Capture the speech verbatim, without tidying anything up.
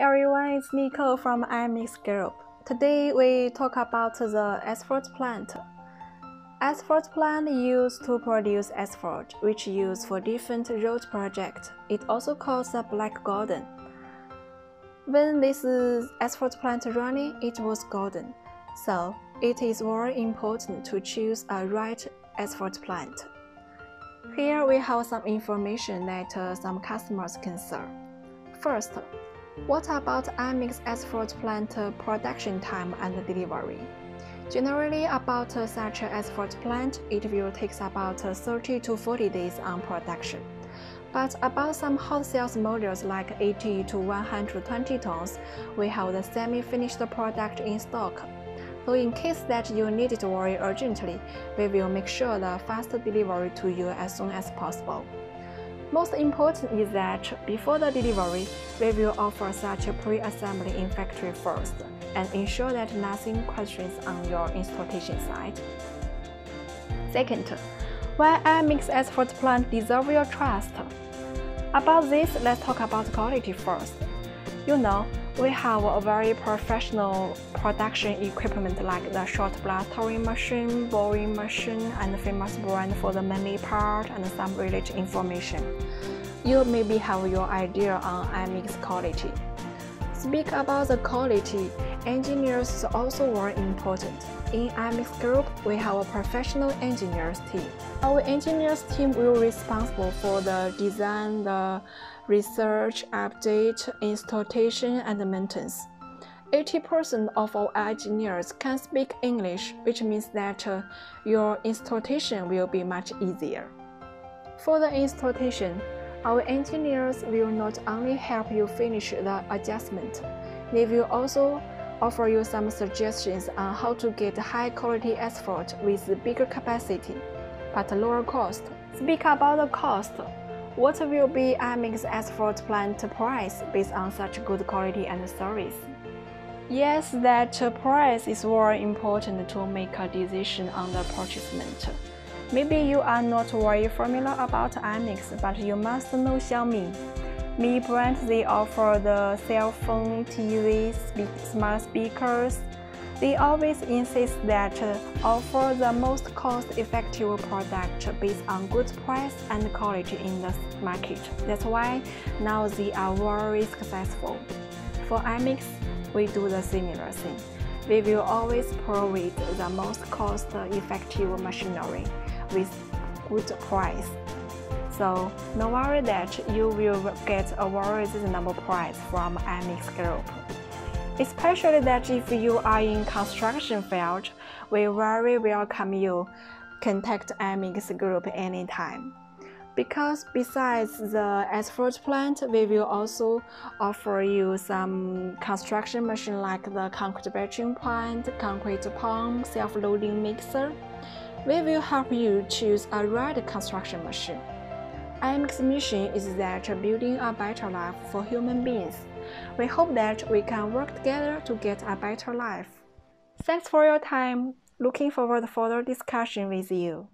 Hi everyone, it's Nico from Aimix Group. Today we talk about the asphalt plant. Asphalt plant used to produce asphalt, which used for different road projects. It also calls a black golden. When this asphalt plant running, it was golden. So it is very important to choose a right asphalt plant. Here we have some information that uh, some customers can serve. First, what about Aimix asphalt plant production time and delivery? Generally, about such asphalt plant, it will take about thirty to forty days on production. But about some hot sales models like eighty to one hundred twenty tons, we have the semi-finished product in stock. So in case that you need it very urgently, we will make sure the fast delivery to you as soon as possible. Most important is that before the delivery, we will offer such a pre-assembly in factory first and ensure that nothing questions on your installation side. Second, why Aimix asphalt plant deserve your trust? About this, let's talk about quality first. You know, we have a very professional production equipment like the short blastering machine, boring machine, and famous brand for the many part and some related information. You maybe have your idea on Aimix quality. Speak about the quality, engineers is also very important. In Aimix Group, we have a professional engineers team. Our engineers team will be responsible for the design, the research, update, installation, and maintenance. eighty percent of our engineers can speak English, which means that uh, your installation will be much easier. For the installation, our engineers will not only help you finish the adjustment, they will also offer you some suggestions on how to get high-quality asphalt with bigger capacity, but lower cost. Speak about the cost. What will be Aimix asphalt plant price based on such good quality and service? Yes, that price is very important to make a decision on the purchasement. Maybe you are not very familiar about Aimix, but you must know Xiaomi. Mi brand, they offer the cell phone, T V, smart speakers. They always insist that uh, offer the most cost-effective product based on good price and quality in the market. That's why now they are very successful. For Aimix, we do the similar thing. We will always provide the most cost-effective machinery with good price. So no worry that you will get a very reasonable price from Aimix Group. Especially that if you are in construction field, we very welcome you contact Aimix Group anytime. Because besides the asphalt plant, we will also offer you some construction machine like the concrete batching plant, concrete pump, self-loading mixer. We will help you choose a right construction machine. Aimix's mission is that building a better life for human beings. We hope that we can work together to get a better life. Thanks for your time. Looking forward to further discussion with you.